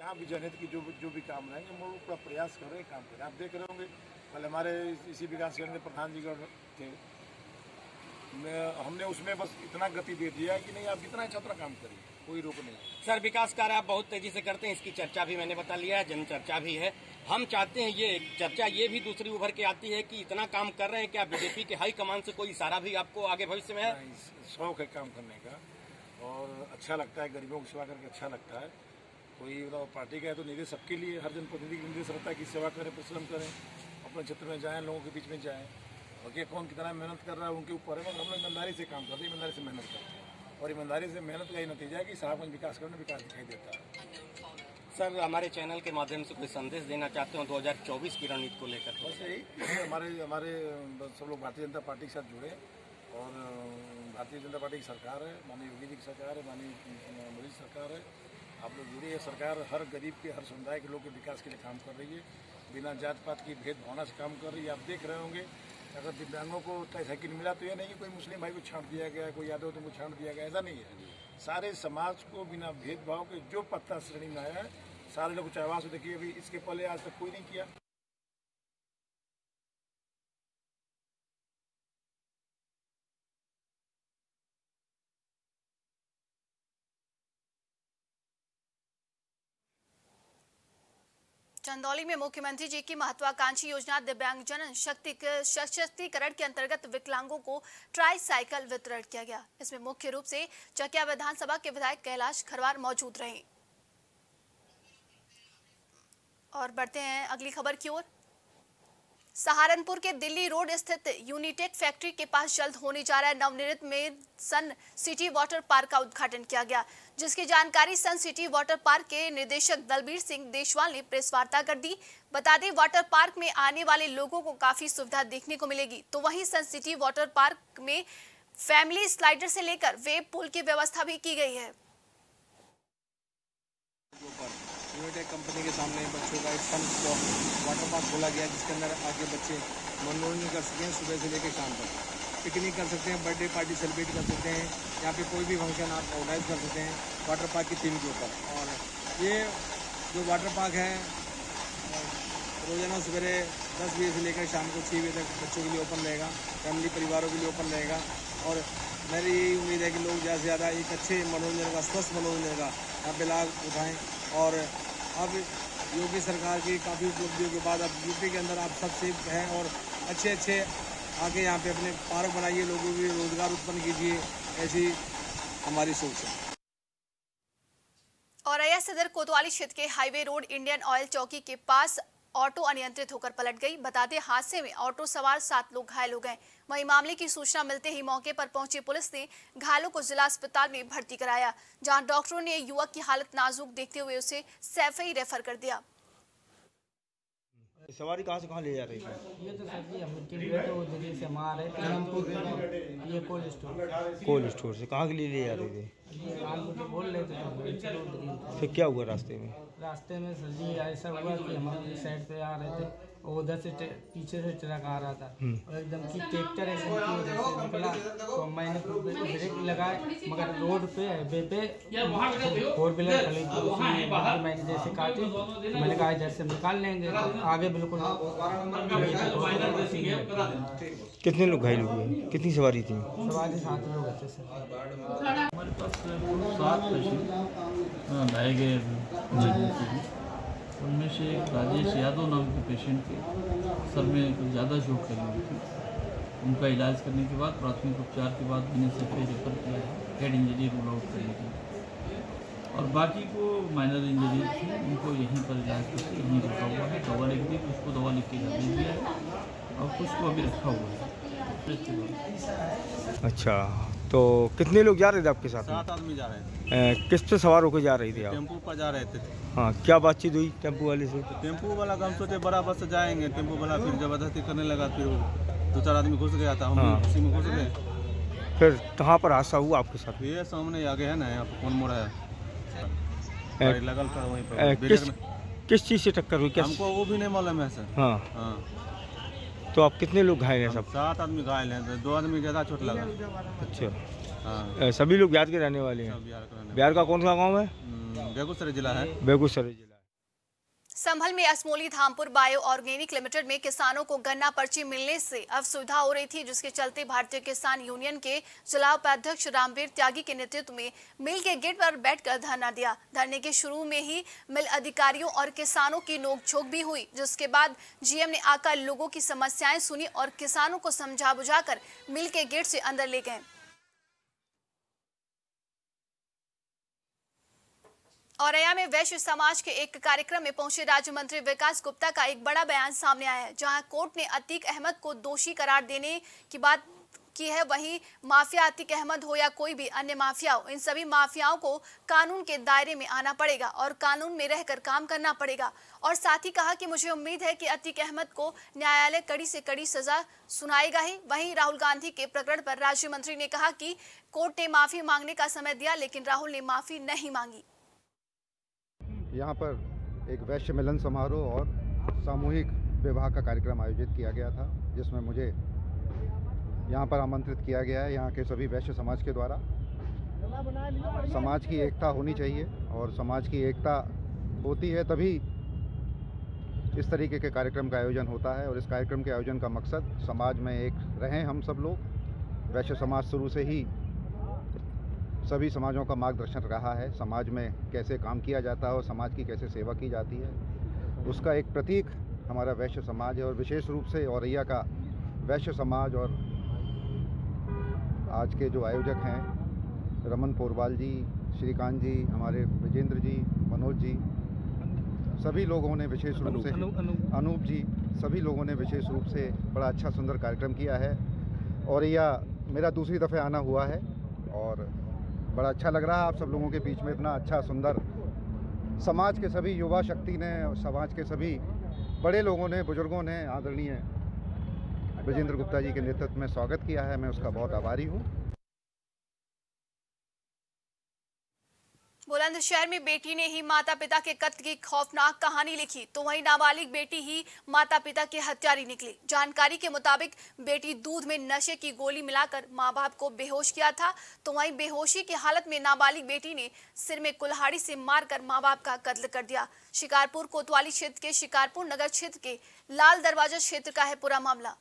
यहाँ भी जनहित की जो जो भी काम रहेंगे हम लोग पूरा प्रयास कर रहे हैं, काम करें। आप देख रहे होंगे कल हमारे इसी विकास कार्य में प्रधान जी थे, हमने उसमें बस इतना गति दे दिया कि नहीं आप जितना अच्छा उतना काम करिए, कोई रोक नहीं। सर, विकास कार्य आप बहुत तेजी से करते हैं, इसकी चर्चा भी मैंने बता लिया है, जनचर्चा भी है। हम चाहते हैं ये चर्चा ये भी दूसरी उभर के आती है कि इतना काम कर रहे हैं, क्या बीजेपी के हाईकमान से कोई इशारा भी आपको आगे भविष्य में है? शौक है काम करने का और अच्छा लगता है, गरीबों की सेवा करके अच्छा लगता है। कोई पार्टी का है तो निर्देश सबके लिए, हर जनप्रतिनिधि के निर्देश रहता है कि सेवा करें, परिश्रम करें, अपने क्षेत्र में जाएँ, लोगों के बीच में जाएँ। ओके, कौन कितना मेहनत कर रहा है उनके ऊपर है, मगर हम लोग ईमानदारी से काम करते हैं, ईमानदारी से मेहनत करते हैं और ईमानदारी से मेहनत का ही नतीजा है कि साहबगंज विकास करने विकास दिखाई देता है। सर, हमारे चैनल के माध्यम से कोई संदेश देना चाहते हो दो हज़ार चौबीस की रणनीति को लेकर? बस यही, हमारे हमारे सब लोग भारतीय जनता पार्टी के साथ जुड़े और भारतीय जनता पार्टी की सरकार है, माननीय योगी जी की सरकार है, माननीय मोदी की सरकार है, आप लोग जुड़िए। सरकार हर गरीब के, हर समुदाय के लोग के विकास के लिए काम कर रही है, बिना जात पात की भेदभावना से काम कर रही है। आप देख रहे होंगे अगर दिव्यांगों को साइकिल मिला तो ये नहीं कि कोई मुस्लिम भाई को छांट दिया गया, कोई यादव तुमको छांट दिया गया, ऐसा नहीं है। सारे समाज को बिना भेदभाव के जो पत्ता श्रेणी में आया है सारे लोग चाहवास देखिए, अभी इसके पहले आज तक कोई नहीं किया। चंदौली में मुख्यमंत्री जी की महत्वाकांक्षी योजना दिव्यांगजन सशक्तिकरण के अंतर्गत विकलांगों को ट्राई साइकिल वितरण किया गया। इसमें मुख्य रूप से चकिया विधानसभा के विधायक कैलाश खरवार मौजूद रहे। और बढ़ते हैं अगली खबर की ओर। सहारनपुर के दिल्ली रोड स्थित यूनिटेक फैक्ट्री के पास जल्द होने जा रहा है नवनिर्मित में सन सिटी वाटर पार्क का उद्घाटन किया गया, जिसकी जानकारी सन सिटी वाटर पार्क के निदेशक दलबीर सिंह देशवाल ने प्रेस वार्ता कर दी। बता दें वाटर पार्क में आने वाले लोगों को काफी सुविधा देखने को मिलेगी, तो वहीं सन सिटी वाटर पार्क में फैमिली स्लाइडर से लेकर वेव पूल की व्यवस्था भी की गई है। यूनिटेक कंपनी के सामने बच्चों का एक फन वाटर पार्क खोला गया, जिसके अंदर आके बच्चे मनोरंजन कर सकें, सुबह से लेकर शाम तक पिकनिक कर सकते हैं, बर्थडे पार्टी सेलिब्रेट कर सकते हैं, यहाँ पे कोई भी फंक्शन आप ऑर्गेनाइज कर सकते हैं वाटर पार्क की थीम के ऊपर। और ये जो वाटर पार्क है रोजाना सवेरे दस बजे से लेकर शाम को छः बजे तक बच्चों के लिए ओपन रहेगा, फैमिली परिवारों के लिए ओपन रहेगा। और मेरी यही उम्मीद है कि लोग ज़्यादा से ज़्यादा एक अच्छे मनोरंजन का, स्वस्थ मनोरंजन का यहाँ पे लाभ उठाएँ। और अब योगी सरकार की काफ़ी उपलब्धियों के बाद अब यूपी के अंदर आप सब सेफ हैं और अच्छे अच्छे आके यहाँ पे अपने पार्क बनाइए, लोगों को रोजगार उत्पन्न कीजिए, ऐसी हमारी सोच है। औरैया सदर कोतवाली क्षेत्र के हाईवे रोड इंडियन ऑयल चौकी के पास ऑटो अनियंत्रित होकर पलट गई। बता दें हादसे में ऑटो सवार सात लोग घायल हो गए। वहीं मामले की सूचना मिलते ही मौके पर पहुंची पुलिस ने घायलों को जिला अस्पताल में भर्ती कराया, जहां डॉक्टरों ने युवक की हालत नाजुक देखते हुए उसे सैफई रेफर कर दिया। सवारी कहां से कहां ले जा रही है? ये तो सर जी हम ये कोल्ड स्टोर कोल्ड स्टोर से कहां के लिए ले जा रही थी? बोल रहे थे। फिर क्या हुआ रास्ते में? रास्ते में सर जी ऐसा हुआ कि हमारे साइड पे आ रहे थे, उधर से पीछे से ट्रक आ रहा था और एकदम की ट्रैक्टर ऐसे निकला तो मैंने ब्रेक लगाया, मगर रोड पे हाईवे पे फोर व्हीलर खड़ी थी, मैंने जैसे काटी, मैंने कहा इधर से निकाल लेंगे, आगे बिल्कुल। कितने लोग घायल हुए? कितनी सवारी थी? सवारी सात लोग थे सर। हमारे पास सात पेशेंट लाए गए, उनमें से राजेश यादव नाम के पेशेंट के सर में कुछ ज़्यादा चोट लगी हुई थी। उनका इलाज करने के बाद प्राथमिक उपचार के बाद मैंने सफेद रेफर किया, हेड इंजरी रूल आउट करने की, और बाकी को माइनर इंजरी थी, उनको यहीं पर इलाज करके यहीं रखा हुआ है। दवा लिख दी, कुछ को दवा लिख के जाने दिया है और कुछ को अभी रखा हुआ है। अच्छा, तो कितने लोग जा रहे थे आपके साथ? सात आदमी जा रहे थे। किस पे सवार होकर जा रही थी आप? टेम्पो पर जा रहे थे। हाँ, क्या बातचीत हुई टेम्पो वाले से? तो टेम्पो वाला हम सोचे बड़ा बस से जाएंगे, टेम्पो वाला फिर जबरदस्ती करने लगा, फिर दो चार आदमी घुस गया था, हम उसी में घुस गए। फिर कहाँ पर हादसा हुआ आपके साथ? ये सामने आगे है ना, यहाँ पर कौन मोड़ा है लगल था वहीं पर। किस चीज़ से टक्कर हुई क्या? हमको वो भी नहीं मालूम है सर। हाँ हाँ। तो आप कितने लोग घायल हैं? सब सात आदमी घायल हैं, दो आदमी ज़्यादा चोट लगा। अच्छा हाँ। सभी लोग बिहार के रहने वाले हैं। बिहार का कौन सा गाँव है? बेगूसराय जिला है। बेगूसराय जिला। संभल में Asmoli Dhampur bio organic limited में किसानों को गन्ना पर्ची मिलने से असुविधा हो रही थी, जिसके चलते भारतीय किसान यूनियन के जिला उपाध्यक्ष रामवीर त्यागी के नेतृत्व में मिल के गेट पर बैठकर धरना दिया। धरने के शुरू में ही मिल अधिकारियों और किसानों की नोकझोंक भी हुई, जिसके बाद जीएम ने आकर लोगों की समस्याएं सुनी और किसानों को समझा बुझाकर मिल के गेट से अंदर ले गए और औरैया में वैश्य समाज के एक कार्यक्रम में पहुंचे राज्य मंत्री विकास गुप्ता का एक बड़ा बयान सामने आया है। जहां कोर्ट ने अतीक अहमद को दोषी करार देने की बात की है, वहीं माफिया अतीक अहमद हो या कोई भी अन्य माफिया हो, इन सभी माफियाओं को कानून के दायरे में आना पड़ेगा और कानून में रहकर काम करना पड़ेगा। और साथ ही कहा कि मुझे उम्मीद है कि अतीक अहमद को न्यायालय कड़ी से कड़ी सजा सुनाएगा ही। वहीं राहुल गांधी के प्रकरण पर राज्य मंत्री ने कहा कि कोर्ट ने माफी मांगने का समय दिया, लेकिन राहुल ने माफी नहीं मांगी। यहाँ पर एक वैश्य मिलन समारोह और सामूहिक विवाह का कार्यक्रम आयोजित किया गया था, जिसमें मुझे यहाँ पर आमंत्रित किया गया है। यहाँ के सभी वैश्य समाज के द्वारा समाज की एकता होनी चाहिए और समाज की एकता होती है तभी इस तरीके के कार्यक्रम का आयोजन होता है। और इस कार्यक्रम के आयोजन का मकसद समाज में एक रहें हम सब लोग। वैश्य समाज शुरू से ही सभी समाजों का मार्गदर्शन रहा है, समाज में कैसे काम किया जाता है और समाज की कैसे सेवा की जाती है, उसका एक प्रतीक हमारा वैश्य समाज है। और विशेष रूप से औरैया का वैश्य समाज और आज के जो आयोजक हैं रमन पोरवाल जी, श्रीकांत जी, हमारे विजेंद्र जी, मनोज जी, सभी लोगों ने विशेष रूप से अनूप जी, सभी लोगों ने विशेष रूप से बड़ा अच्छा सुंदर कार्यक्रम किया है। औरैया मेरा दूसरी दफ़े आना हुआ है और बड़ा अच्छा लग रहा है आप सब लोगों के बीच में। इतना अच्छा सुंदर समाज के सभी युवा शक्ति ने और समाज के सभी बड़े लोगों ने, बुजुर्गों ने आदरणीय विजेंद्र गुप्ता जी के नेतृत्व में स्वागत किया है। मैं उसका बहुत आभारी हूँ। बुलंदशहर में बेटी ने ही माता पिता के कत्ल की खौफनाक कहानी लिखी, तो वहीं नाबालिग बेटी ही माता पिता के हत्यारी निकली। जानकारी के मुताबिक बेटी दूध में नशे की गोली मिलाकर माँ बाप को बेहोश किया था, तो वहीं बेहोशी की हालत में नाबालिग बेटी ने सिर में कुल्हाड़ी से मारकर माँ बाप का कत्ल कर दिया। शिकारपुर कोतवाली क्षेत्र के शिकारपुर नगर क्षेत्र के लाल दरवाजा क्षेत्र का है पूरा मामला।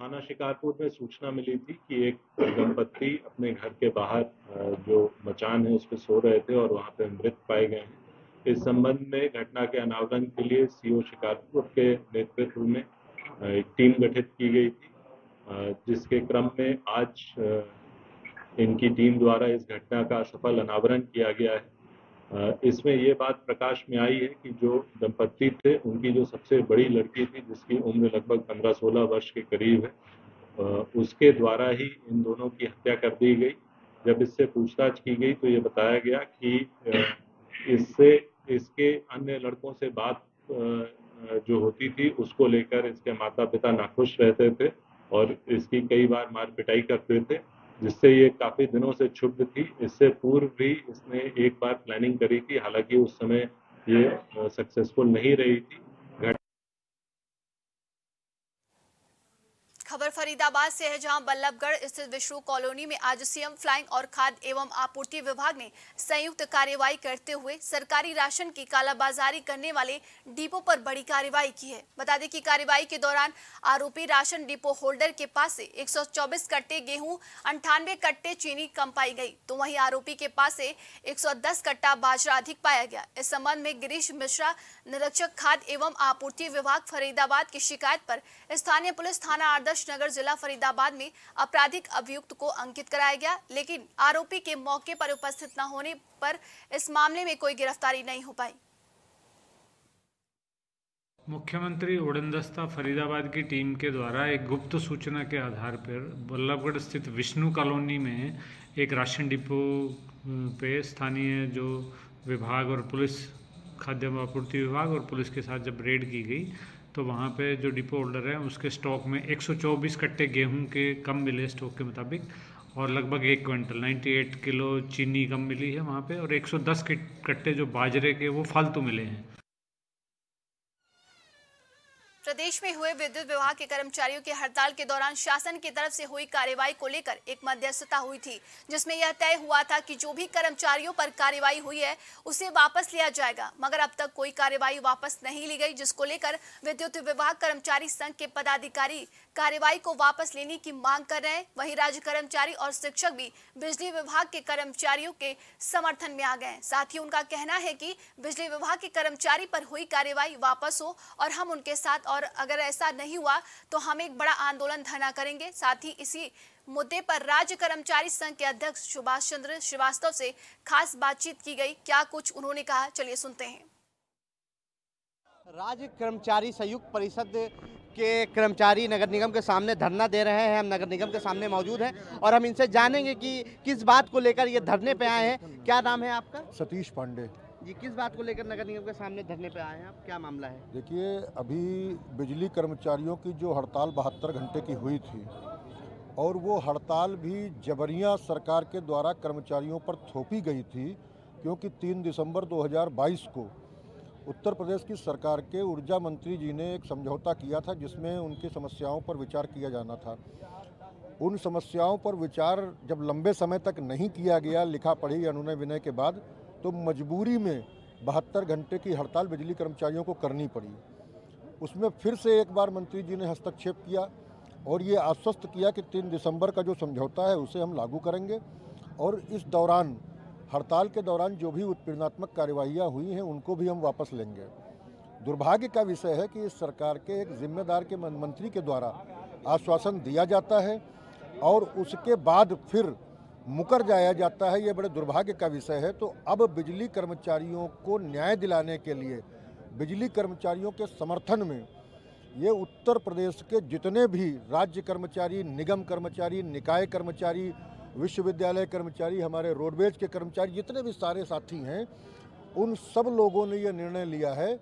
थाना शिकारपुर में सूचना मिली थी कि एक दंपत्ति अपने घर के बाहर जो मचान है उस पर सो रहे थे और वहां पे मृत पाए गए हैं। इस संबंध में घटना के अनावरण के लिए सीओ शिकारपुर के नेतृत्व में एक टीम गठित की गई थी, जिसके क्रम में आज इनकी टीम द्वारा इस घटना का सफल अनावरण किया गया है। इसमें ये बात प्रकाश में आई है कि जो दंपत्ति थे उनकी जो सबसे बड़ी लड़की थी, जिसकी उम्र लगभग पंद्रह सोलह वर्ष के करीब है, उसके द्वारा ही इन दोनों की हत्या कर दी गई। जब इससे पूछताछ की गई तो ये बताया गया कि इससे इसके अन्य लड़कों से बात जो होती थी उसको लेकर इसके माता पिता नाखुश रहते थे और इसकी कई बार मार पिटाई करते थे, जिससे ये काफी दिनों से क्षुब्ध थी। इससे पूर्व भी इसने एक बार प्लानिंग करी थी, हालांकि उस समय ये सक्सेसफुल नहीं रही थी। खबर फरीदाबाद से है, जहां बल्लभगढ़ स्थित विष्णु कॉलोनी में आज सीएम फ्लाइंग और खाद्य एवं आपूर्ति विभाग ने संयुक्त कार्यवाही करते हुए सरकारी राशन की कालाबाजारी करने वाले डिपो पर बड़ी कार्रवाई की है। बता दें कि कार्यवाही के दौरान आरोपी राशन डिपो होल्डर के पास से एक सौ चौबीस कट्टे गेहूं, अंठानवे कट्टे चीनी कम पाई गई, तो वहीं आरोपी के पास से एक सौ दस कट्टा बाजरा अधिक पाया गया। इस संबंध में गिरीश मिश्रा निरीक्षक खाद्य एवं आपूर्ति विभाग फरीदाबाद की शिकायत पर स्थानीय पुलिस थाना आदर्श नगर जिला फरीदाबाद में आपराधिक अभियुक्त को अंकित कराया गया, लेकिन आरोपी के मौके पर उपस्थित न होने पर इस मामले में कोई गिरफ्तारी नहीं हो पाई। मुख्यमंत्री उड़नदस्ता फरीदाबाद की टीम के द्वारा एक गुप्त सूचना के आधार पर बल्लभगढ़ स्थित विष्णु कॉलोनी में एक राशन डिपो पे स्थानीय जो विभाग और पुलिस, खाद्य आपूर्ति विभाग और पुलिस के साथ जब रेड की गई तो वहाँ पे जो डिपो होल्डर हैं उसके स्टॉक में एक सौ चौबीस कट्टे गेहूं के कम मिले स्टॉक के मुताबिक, और लगभग एक क्विंटल अट्ठानवे किलो चीनी कम मिली है वहाँ पे, और एक सौ दस कट्टे जो बाजरे के वो फालतू मिले हैं। प्रदेश में हुए विद्युत विभाग के कर्मचारियों की हड़ताल के दौरान शासन की तरफ से हुई कार्रवाई को लेकर एक मध्यस्थता हुई थी, जिसमें यह तय हुआ था कि जो भी कर्मचारियों पर कार्रवाई हुई है उसे वापस लिया जाएगा, मगर अब तक कोई कार्रवाई वापस नहीं ली गई, जिसको लेकर विद्युत विभाग कर्मचारी संघ के पदाधिकारी कार्रवाई को वापस लेने की मांग कर रहे हैं। वहीं राज्य कर्मचारी और शिक्षक भी बिजली विभाग के कर्मचारियों के समर्थन में आ गए हैं। साथ ही उनका कहना है कि बिजली विभाग के कर्मचारी पर हुई कार्रवाई वापस हो और हम उनके साथ, और अगर ऐसा नहीं हुआ तो हम एक बड़ा आंदोलन धरना करेंगे। साथ ही इसी मुद्दे पर राज्य कर्मचारी संघ के अध्यक्ष सुभाष चंद्र श्रीवास्तव से खास बातचीत की गई, क्या कुछ उन्होंने कहा चलिए सुनते हैं। राज्य कर्मचारी संयुक्त परिषद के कर्मचारी नगर निगम के सामने धरना दे रहे हैं, हम नगर निगम के सामने मौजूद हैं और हम इनसे जानेंगे कि किस बात को लेकर ये धरने पे आए हैं। क्या नाम है आपका? सतीश पांडे जी। किस बात को लेकर नगर निगम के सामने धरने पे आए हैं आप, क्या मामला है? देखिए, अभी बिजली कर्मचारियों की जो हड़ताल बहत्तर घंटे की हुई थी और वो हड़ताल भी जबरिया सरकार के द्वारा कर्मचारियों पर थोपी गई थी, क्योंकि तीन दिसंबर दो हज़ार बाईस को उत्तर प्रदेश की सरकार के ऊर्जा मंत्री जी ने एक समझौता किया था जिसमें उनकी समस्याओं पर विचार किया जाना था। उन समस्याओं पर विचार जब लंबे समय तक नहीं किया गया लिखा पढ़ी अनुनय विनय के बाद, तो मजबूरी में बहत्तर घंटे की हड़ताल बिजली कर्मचारियों को करनी पड़ी। उसमें फिर से एक बार मंत्री जी ने हस्तक्षेप किया और ये आश्वस्त किया कि तीन दिसंबर का जो समझौता है उसे हम लागू करेंगे, और इस दौरान हड़ताल के दौरान जो भी उत्पीड़नात्मक कार्रवाइयाँ हुई हैं उनको भी हम वापस लेंगे। दुर्भाग्य का विषय है कि इस सरकार के एक जिम्मेदार के मंत्री के द्वारा आश्वासन दिया जाता है और उसके बाद फिर मुकर जाया जाता है, ये बड़े दुर्भाग्य का विषय है। तो अब बिजली कर्मचारियों को न्याय दिलाने के लिए, बिजली कर्मचारियों के समर्थन में ये उत्तर प्रदेश के जितने भी राज्य कर्मचारी, निगम कर्मचारी, निकाय कर्मचारी, विश्वविद्यालय कर्मचारी, हमारे रोडवेज के कर्मचारी, जितने भी सारे साथी हैं, उन सब लोगों ने ये निर्णय लिया है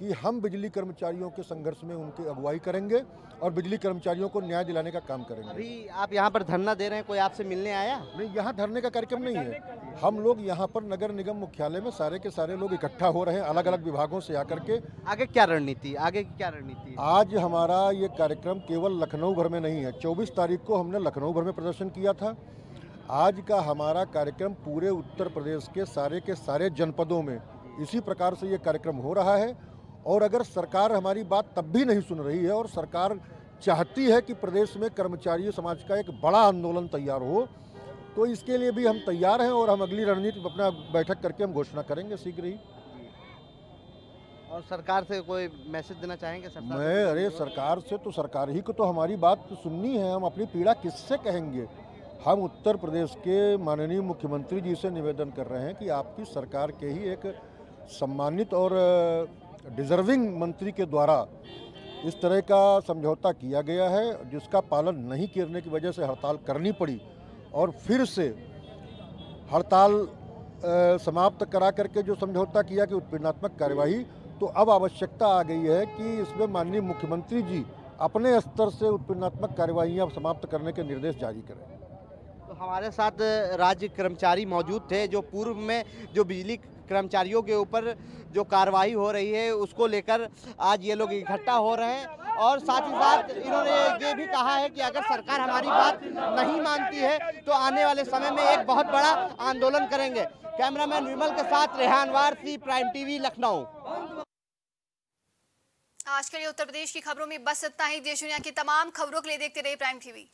कि हम बिजली कर्मचारियों के संघर्ष में उनकी अगुवाई करेंगे और बिजली कर्मचारियों को न्याय दिलाने का काम करेंगे। अभी आप यहाँ पर धरना दे रहे हैं, कोई आपसे मिलने आया? नहीं, यहाँ धरने का कार्यक्रम नहीं है। हम लोग यहाँ पर नगर निगम मुख्यालय में सारे के सारे लोग इकट्ठा हो रहे हैं, अलग अलग विभागों से आकर के। आगे क्या रणनीति, आगे की क्या रणनीति? आज हमारा ये कार्यक्रम केवल लखनऊ भर में नहीं है, चौबीस तारीख को हमने लखनऊ भर में प्रदर्शन किया था। आज का हमारा कार्यक्रम पूरे उत्तर प्रदेश के सारे के सारे जनपदों में इसी प्रकार से ये कार्यक्रम हो रहा है, और अगर सरकार हमारी बात तब भी नहीं सुन रही है और सरकार चाहती है कि प्रदेश में कर्मचारी समाज का एक बड़ा आंदोलन तैयार हो, तो इसके लिए भी हम तैयार हैं और हम अगली रणनीति अपना बैठक करके हम घोषणा करेंगे शीघ्र ही। और सरकार से कोई मैसेज देना चाहेंगे? सरकार मैं अरे सरकार से तो सरकार ही को तो हमारी बात सुननी है, हम अपनी पीड़ा किससे कहेंगे। हम उत्तर प्रदेश के माननीय मुख्यमंत्री जी से निवेदन कर रहे हैं कि आपकी सरकार के ही एक सम्मानित और डिजर्विंग मंत्री के द्वारा इस तरह का समझौता किया गया है, जिसका पालन नहीं करने की वजह से हड़ताल करनी पड़ी, और फिर से हड़ताल समाप्त करा करके जो समझौता किया कि उत्पीड़नात्मक कार्यवाही, तो अब आवश्यकता आ गई है कि इसमें माननीय मुख्यमंत्री जी अपने स्तर से उत्पीड़नात्मक कार्यवाहियाँ समाप्त करने के निर्देश जारी करें। तो हमारे साथ राज्य कर्मचारी मौजूद थे जो पूर्व में जो बिजली कर्मचारियों के ऊपर जो कार्रवाई हो रही है उसको लेकर आज ये लोग इकट्ठा हो रहे हैं, और साथ ही साथ इन्होंने ये भी कहा है कि अगर सरकार हमारी बात नहीं मानती है तो आने वाले समय में एक बहुत बड़ा आंदोलन करेंगे। कैमरामैन विमल के साथ रेहान वारसी, प्राइम टीवी, लखनऊ। आज के लिए उत्तर प्रदेश की खबरों में बस इतना ही। देश दुनिया की तमाम खबरों के लिए देखते रहिए प्राइम टीवी।